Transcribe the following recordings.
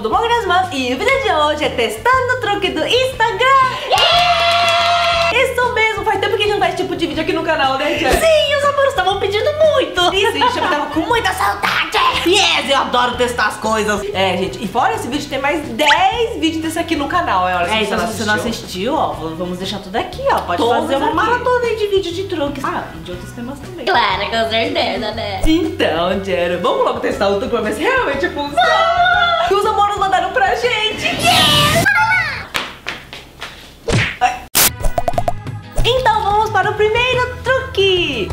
novo do Blog das Irmãs e o vídeo de hoje é testando o truque do Instagram. Isso mesmo, faz tempo que a gente não faz esse tipo de vídeo aqui no canal, né, Diana? Sim, os amores estavam pedindo muito. E sim, eu tava com muita saudade. Yes, eu adoro testar as coisas. É, gente, e fora esse vídeo, tem mais 10 vídeos desse aqui no canal. É, se você não assistiu, ó, vamos deixar tudo aqui, ó. Pode fazer uma maratona aí de vídeo de truques. Ah, e de outros temas também. Claro, com certeza, né? Então, Jeru, vamos logo testar o truque pra ver se realmente funciona. E os amores mandaram pra gente. Yes! Então vamos para o primeiro truque.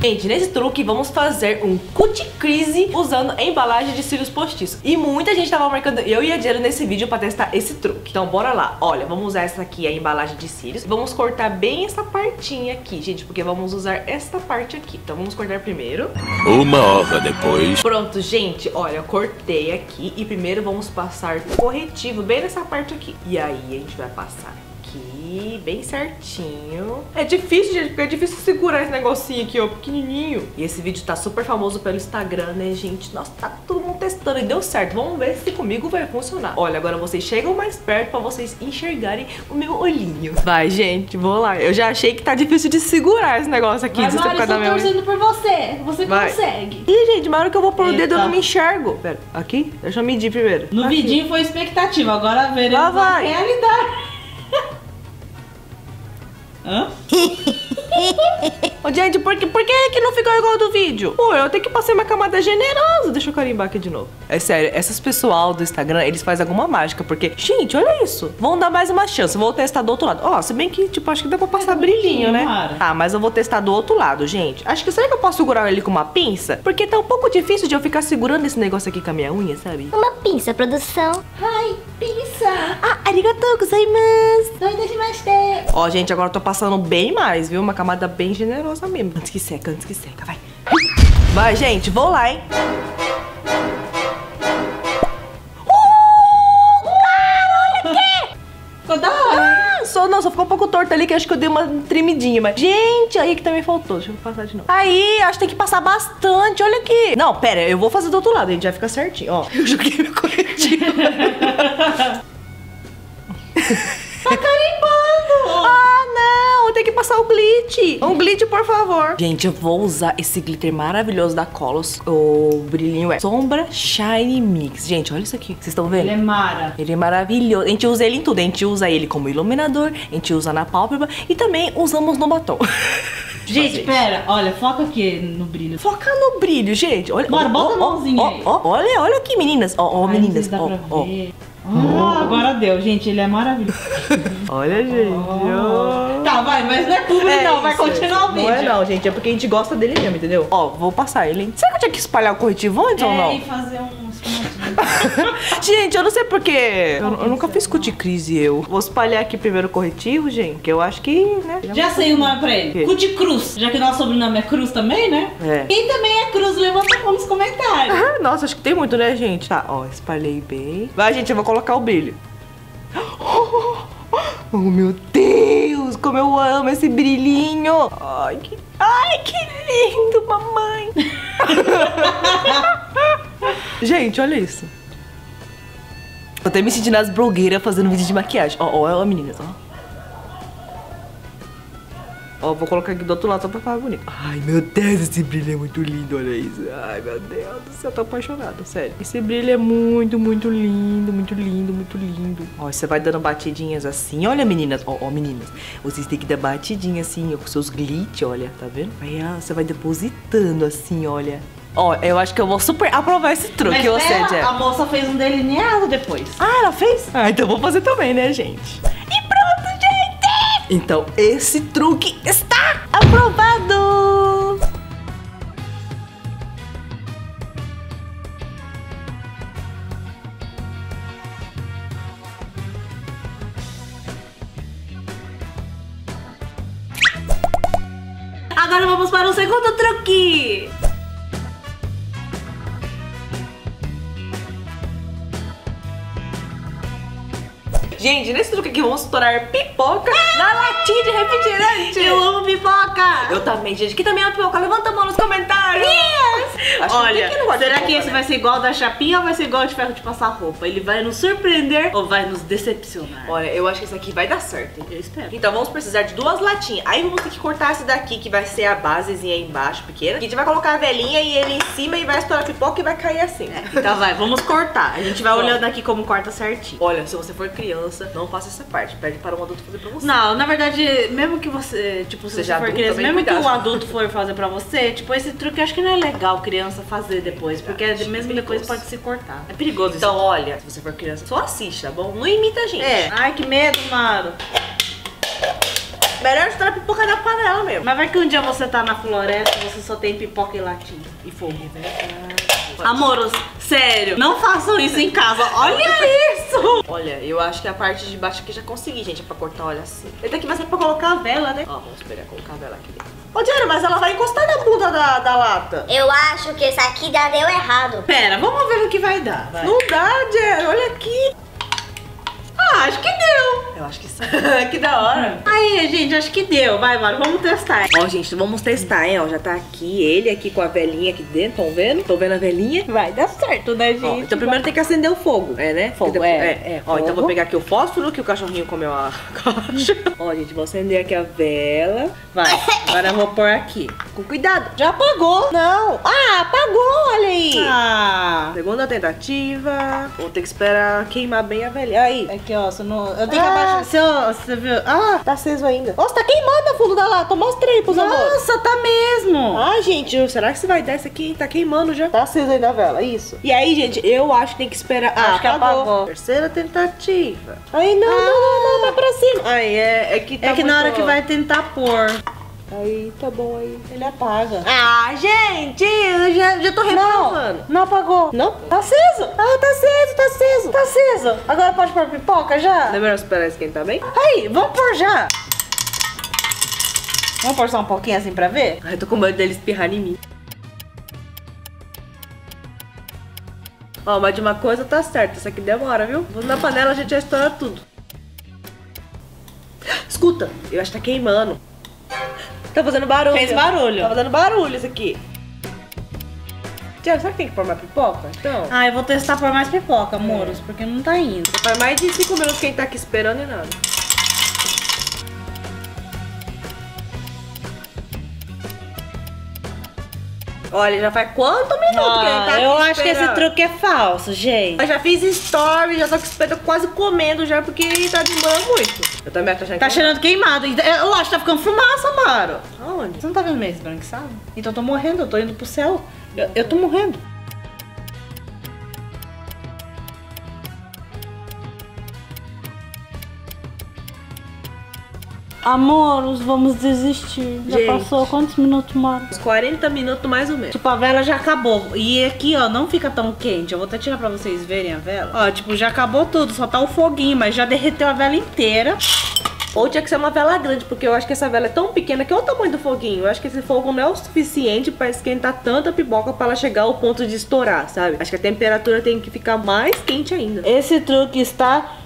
Gente, nesse truque vamos fazer um cut crease usando a embalagem de cílios postiços. E muita gente tava marcando eu e a Jeru nesse vídeo pra testar esse truque. Então bora lá. Olha, vamos usar essa aqui, a embalagem de cílios. Vamos cortar bem essa partinha aqui, gente, porque vamos usar esta parte aqui. Então vamos cortar primeiro. Uma hora depois. Pronto, gente. Olha, eu cortei aqui e primeiro vamos passar corretivo bem nessa parte aqui. E aí a gente vai passar aqui, bem certinho. É difícil, gente, porque é difícil segurar esse negocinho aqui, ó, pequenininho. E esse vídeo tá super famoso pelo Instagram, né, gente? Nossa, tá todo mundo testando e deu certo. Vamos ver se comigo vai funcionar. Olha, agora vocês chegam mais perto pra vocês enxergarem o meu olhinho. Vai, gente, vou lá. Eu já achei que tá difícil de segurar esse negócio aqui. Mas, Maru, eu tô torcendo por você. Você consegue. Ih, gente, Maru, que eu vou pôr o dedo, eu não me enxergo. Pera, aqui? Deixa eu medir primeiro. No vidinho foi expectativa, agora veremos a realidade. Hã? Ô, gente, por que não ficou igual do vídeo? Pô, eu tenho que passar uma camada generosa. Deixa eu carimbar aqui de novo. É sério, essas pessoal do Instagram, eles fazem alguma mágica. Porque, gente, olha isso. Vão dar mais uma chance. Vou testar do outro lado. Ó, se bem que, tipo, acho que dá pra passar brilhinho, né? Mara. Ah, mas eu vou testar do outro lado, gente. Acho que, será que eu posso segurar ele com uma pinça? Porque tá um pouco difícil de eu ficar segurando esse negócio aqui com a minha unha, sabe? Uma pinça, produção. Ai, pinça. Ah, arigatou gozaimasu. Doidashimashite. Ó, gente, agora eu tô passando bem mais, viu? Uma camada bem generosa mesmo. Antes que seca, vai. Vai, gente, vou lá, hein? Cara, olha aqui! Ficou da hora! Só ficou um pouco torto ali, que acho que eu dei uma tremidinha, mas... Gente, aí que também faltou. Deixa eu passar de novo. Aí, acho que tem que passar bastante, olha aqui. Não, pera, eu vou fazer do outro lado, a gente vai ficar certinho, ó. Eu joguei meu corretivo. Tá carimbando! Ah, não! Vou ter que passar o glitch. Um glitch, por favor. Gente, eu vou usar esse glitter maravilhoso da Colos. O brilhinho é sombra Shiny Mix. Gente, olha isso aqui. Vocês estão vendo? Ele é mara. Ele é maravilhoso. A gente usa ele em tudo. A gente usa ele como iluminador, a gente usa na pálpebra e também usamos no batom. Gente, pera, olha, foca aqui no brilho. Foca no brilho, gente. Olha, bora, bota a mãozinha aí. Olha aqui, meninas. Ó, meninas. Ó. Agora deu, gente, ele é maravilhoso. Olha, gente. Tá, vai, mas não é público, não. Vai continuar o vídeo. Não é, não, gente. É porque a gente gosta dele mesmo, entendeu? Ó, vou passar ele, hein? Será que eu tinha que espalhar o corretivo antes ou não? E fazer um esfumatinho. Gente, eu não sei porque. Eu nunca fiz cut crease, eu. Vou espalhar aqui primeiro o corretivo, gente. Que eu acho que, né? Já sei o nome pra ele. Cut cruz. Já que nosso sobrenome é cruz também, né? É. Quem também é cruz, levanta a mão nos comentários. Ah, nossa, acho que tem muito, né, gente? Tá, ó, espalhei bem. Vai, gente, eu vou colocar o brilho. Oh, meu Deus, como eu amo esse brilhinho. Ai, que lindo, mamãe. Gente, olha isso. Eu até me senti nas blogueiras fazendo vídeo de maquiagem. Ó, meninas, ó. Ó, vou colocar aqui do outro lado só pra ficar bonito. Ai, meu Deus, esse brilho é muito lindo, olha isso. Ai, meu Deus do céu, eu tô apaixonada, sério. Esse brilho é muito, muito lindo, muito lindo, muito lindo. Ó, você vai dando batidinhas assim. Olha, meninas, ó, meninas. Vocês têm que dar batidinha assim, ó, com seus glitch, olha, tá vendo? Aí, ó, você vai depositando assim, olha. Ó, eu acho que eu vou super aprovar esse truque. Mas você, Jeff. A moça fez um delineado depois. Ah, ela fez? Ah, então vou fazer também, né, gente? Então, esse truque está aprovado! Agora vamos para o segundo truque! Gente, nesse truque aqui vamos estourar pipoca na latinha de refrigerante. Eu amo pipoca. Eu também, gente. Que também é uma pipoca? Levanta a mão nos comentários. Yes. Olha, será que esse vai ser igual da chapinha ou vai ser igual de ferro de passar roupa? Ele vai nos surpreender ou vai nos decepcionar? Olha, eu acho que esse aqui vai dar certo. Eu espero. Então vamos precisar de duas latinhas. Aí vamos ter que cortar esse daqui, que vai ser a basezinha embaixo, pequena. Que a gente vai colocar a velinha e ele em cima e vai estourar a pipoca e vai cair assim. Então vai, vamos cortar. A gente vai olhando aqui como corta certinho. Olha, se você for criança, não faça essa parte. Pede para um adulto fazer pra você. Não, na verdade, mesmo que você, tipo, se você for criança, mesmo que o adulto for fazer pra você, tipo, esse truque eu acho que não é legal criança fazer depois, porque mesmo depois pode se cortar. É perigoso isso. Então, olha, se você for criança, só assiste, tá bom? Não imita a gente. É. Ai, que medo, Maru. Melhor estourar pipoca na panela mesmo. Mas vai que um dia você tá na floresta, você só tem pipoca e latinha e fogo. É verdade. Amoros, sério, não façam isso em casa. Olha isso! Olha, eu acho que a parte de baixo aqui já consegui, gente. É pra cortar, olha assim. Ele tem que mais pra colocar a vela, né? Ó, vamos esperar colocar a vela aqui dentro. Ô, Diana, mas ela vai encostar na bunda da lata. Eu acho que esse aqui já deu errado. Pera, vamos ver o que vai dar. Vai. Não dá, Diana, olha aqui. Ah, acho que deu. Eu acho que sim. Que da hora. Aí, gente, acho que deu. Vai, Maru, vamos testar. Ó, gente, vamos testar, hein? Ó, já tá aqui ele aqui com a velhinha aqui dentro, tão vendo? Tô vendo a velhinha? Vai dar certo, né, gente? Ó, então primeiro tem que acender o fogo. É, né? Fogo, depois... é. Ó, fogo. Então vou pegar aqui o fósforo que o cachorrinho comeu a caixa. Ó, gente, vou acender aqui a vela. Vai, agora eu vou pôr aqui. Com cuidado. Já apagou. Não. Ah, apagou, olha aí. Ah. Segunda tentativa. Vou ter que esperar queimar bem a velhinha. Aí. Aqui, ó, se não... Eu tenho que abaixar. Você viu? Ah, tá aceso ainda. Nossa, tá queimando o fundo da lata. Mostra aí pros amores. Nossa, tá mesmo. Ah, gente, será que você vai dar essa aqui? Tá queimando já. Tá aceso ainda a vela, isso. E aí, gente, eu acho que tem que esperar. Ah, acho que apagou. Terceira tentativa. Aí, não, vai pra cima. Aí, é que na hora que vai tentar pôr. Aí, tá bom aí. Ele apaga. Ah, gente, eu já tô reprovando. Não apagou. Não? Tá aceso. Ah, tá aceso, tá aceso. Tá aceso. Agora pode pôr pipoca já? É melhor esperar esquentar bem? Aí, vamos pôr já. Vamos pôr só um pouquinho assim pra ver? Ai, tô com medo dele espirrar em mim. Ó, mas de uma coisa tá certa. Isso aqui demora, viu? Na panela a gente já estoura tudo. Escuta, eu acho que tá queimando. Tá fazendo barulho. Fez barulho. Tá fazendo barulho isso aqui. Tiago, será que tem que pôr mais pipoca? Então... Ah, eu vou testar pôr mais pipoca, amoros, porque não tá indo. Faz mais de 5 minutos que a gente tá aqui esperando e nada. Olha, já faz quanto minuto que ele tá aqui? Eu acho que esse truque é falso, gente. Eu já fiz story, já tô quase comendo já, porque tá demorando muito. Eu também tô achando tá cheirando queimado. Eu acho que tá ficando fumaça, Maru. Aonde? Você não tá vendo meio esbranquiçado? Então eu tô morrendo, eu tô indo pro céu. Eu tô morrendo. Amoros, vamos desistir. Gente, já passou quantos minutos, Maru? Uns 40 minutos mais ou menos. Tipo, a vela já acabou. E aqui, ó, não fica tão quente. Eu vou até tirar pra vocês verem a vela. Ó, tipo, já acabou tudo. Só tá o foguinho, mas já derreteu a vela inteira. Ou tinha que ser uma vela grande, porque eu acho que essa vela é tão pequena que é o tamanho do foguinho. Eu acho que esse fogo não é o suficiente pra esquentar tanta pipoca pra ela chegar ao ponto de estourar, sabe? Acho que a temperatura tem que ficar mais quente ainda. Esse truque está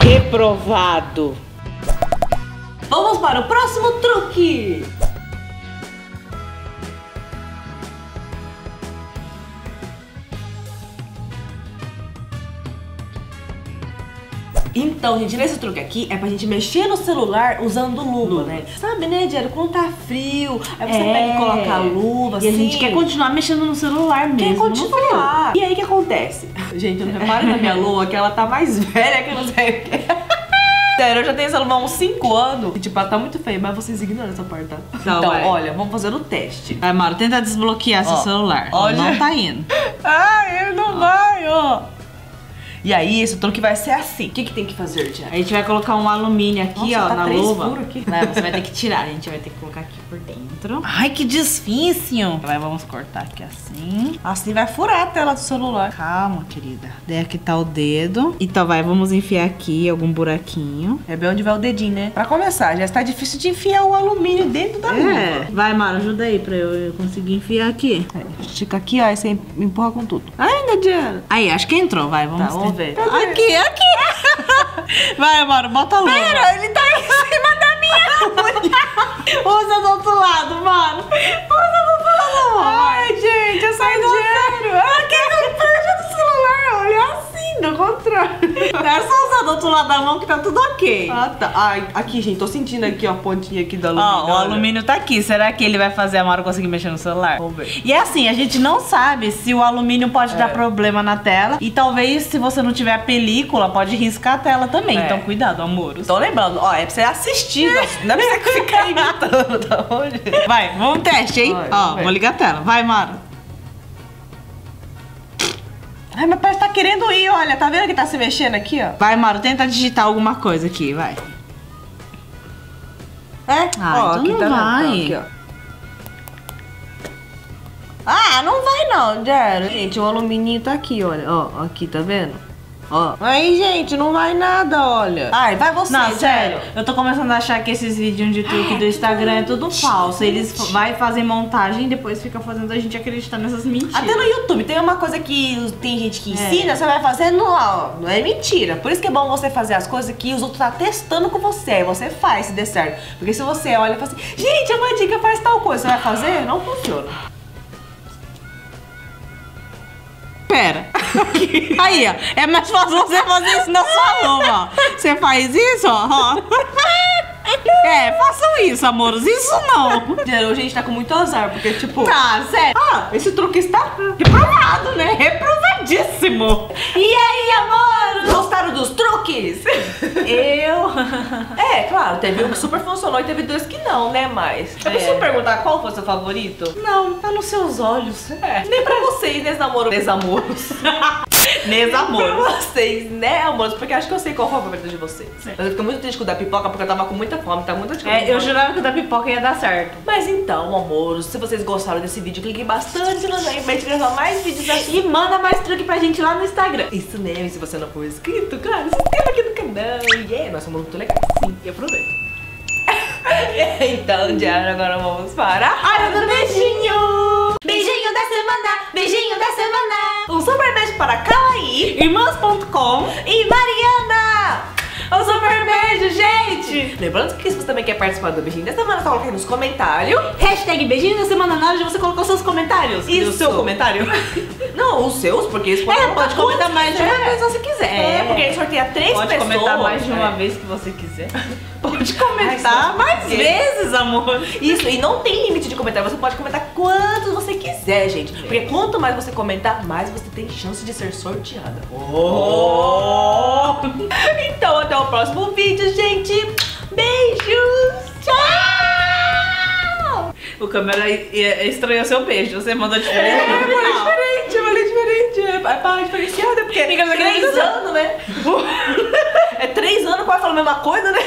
reprovado. Vamos para o próximo truque! Então, gente, nesse truque aqui é pra gente mexer no celular usando luva, né? Sabe, né, Jeru? Quando tá frio, aí você pega e coloca a luva, assim. E a gente quer continuar mexendo no celular mesmo. Quer continuar! E aí, o que acontece? Gente, eu não reparo na minha luva que ela tá mais velha que eu não sei o que. Sério, eu já tenho essa luva há uns 5 anos. E tipo, ela tá muito feia, mas vocês ignoram essa parte, tá? Não, então, olha, vamos fazer o teste. Vai, Maru, tenta desbloquear seu celular. Olha. Não tá indo. Ai, ele não vai, ó. E aí, esse truque vai ser assim. O que tem que fazer, Diana? A gente vai colocar um alumínio aqui, nossa, ó, tá na luva. Aqui. Não, você vai ter que tirar, a gente vai ter que colocar aqui por dentro. Ai, que difícil! Vai, vamos cortar aqui assim. Assim vai furar a tela do celular. Calma, querida. Daí aqui tá o dedo. Então vai, vamos enfiar aqui algum buraquinho. É bem onde vai o dedinho, né? Pra começar, já está difícil de enfiar o alumínio dentro da luva. Vai, Maru, ajuda aí pra eu conseguir enfiar aqui. Aí, estica aqui, ó, e você empurra com tudo. Ainda, Diana. Aí, acho que entrou, vai, vamos ver. Aqui, aqui! Vai, Maru, bota a luva. Pera, ele tá em cima da minha luva. Usa do outro lado, Maru. Usa do outro lado. Ai, gente, eu saí do zero. Ela quer que eu perca do celular. Olha assim, do contrário. É só usar do outro lado da mão que tá tudo ok. Ah, tá. Ai, aqui, gente, tô sentindo aqui, ó, a pontinha aqui do alumínio. Ó, o alumínio tá aqui. Será que ele vai fazer a Maru conseguir mexer no celular? Vamos ver. E assim, a gente não sabe se o alumínio pode dar problema na tela. E talvez, se você não tiver a película, pode riscar a tela também. Então, cuidado, amores. Tô lembrando, ó, é pra você assistir. Não é pra você ficar imitando, tá bom, gente? Vai, vamos teste, hein? Vai, ó, vou ligar a tela. Vai, Maru. Ai, meu pai tá querendo ir, olha. Tá vendo que tá se mexendo aqui, ó? Vai, Maru, tenta digitar alguma coisa aqui, vai. É? Ah, ó, então aqui não tá vai. Aqui, ó. Ah, não vai não, Jeru. Gente, o alumininho tá aqui, olha. Ó, aqui, tá vendo? Ó. Aí, gente, não vai nada, olha. Ai, vai você, não, sério. Eu tô começando a achar que esses vídeos de truque do Instagram é tudo falso. Eles vai fazer montagem e depois fica fazendo a gente acreditar nessas mentiras. Até no YouTube tem uma coisa que tem gente que ensina, você vai fazendo, ó, não é mentira. Por isso que é bom você fazer as coisas que os outros tá testando com você. Aí você faz, se der certo. Porque se você olha e fala assim, gente, a mãe dica faz tal coisa, você vai fazer? Não funciona. Pera. Aí, ó, é mais fácil você fazer isso na sua luva, ó. Você faz isso, ó. É, façam isso, amores. Isso não. Jeru, a gente tá com muito azar, porque, tipo... Tá, sério. Ah, esse truque está reprovado, né? Reprovadíssimo. E aí, amores? Gostaram dos truques? Eu... É, claro, teve um que super funcionou e teve dois que não, né, mas... Eu preciso perguntar qual foi o seu favorito? Não, tá nos seus olhos. É. Nem pra vocês, né, namoros? Desamoros. Desamoros. Nem pra vocês, né, amores? Porque acho que eu sei qual foi o favorito de vocês. É. Mas eu fiquei muito triste com o da pipoca, porque eu tava com muita fome, tá muita coisa. É, eu jurava que o da pipoca ia dar certo. Mas então, amores, se vocês gostaram desse vídeo, cliquem bastante no like pra gente gravar mais vídeos aqui. E manda mais truque pra gente lá no Instagram. Isso mesmo, se você não for inscrito, claro, se inscreva aqui no canal. E nós somos muito legais, sim, e aproveita. Então, Diana, agora vamos para a hora do beijinho. Beijinho da semana, beijinho da semana. Um super beijo para Kawaii, irmãs.com e Mariana. Um super beijo, gente! Lembrando que se você também quer participar do beijinho da semana, só coloca aí nos comentários. Hashtag beijinho da semana na hora de você colocar os seus comentários. E o seu comentário? Não, os seus, porque isso pode comentar mais de uma vez se você quiser. É, porque aí sorteia 3 pessoas. Pode comentar mais de uma vez que você quiser. Pode comentar mais vezes, amor. Isso, e não tem limite de comentário. Você pode comentar quantos você quiser, gente. Porque quanto mais você comentar, mais você tem chance de ser sorteada. Então, até o próximo vídeo, gente. Beijos. Tchau. O câmera estranhou seu beijo. Você mandou diferente. É diferente. É para diferenciada, porque é 3 anos, né? É 3 anos quase falando a mesma coisa, né?